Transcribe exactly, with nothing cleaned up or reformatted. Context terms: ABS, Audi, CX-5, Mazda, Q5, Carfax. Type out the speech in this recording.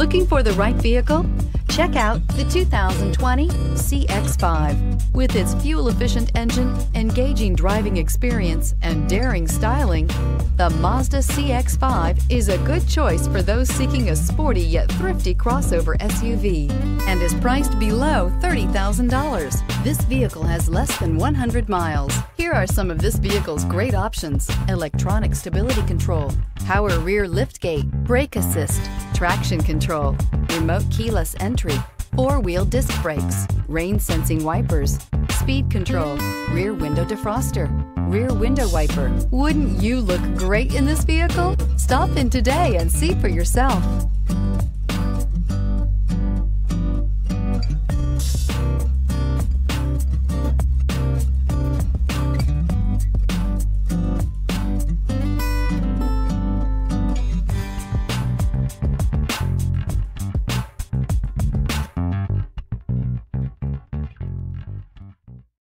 Looking for the right vehicle? Check out the two thousand twenty C X five. With its fuel-efficient engine, engaging driving experience, and daring styling, the Mazda C X five is a good choice for those seeking a sporty yet thrifty crossover S U V and is priced below thirty thousand dollars. This vehicle has less than one hundred miles. Here are some of this vehicle's great options: electronic stability control, power rear liftgate, brake assist, traction control, remote keyless entry, four-wheel disc brakes, rain-sensing wipers, speed control, rear window defroster, rear window wiper. Wouldn't you look great in this vehicle? Stop in today and see for yourself.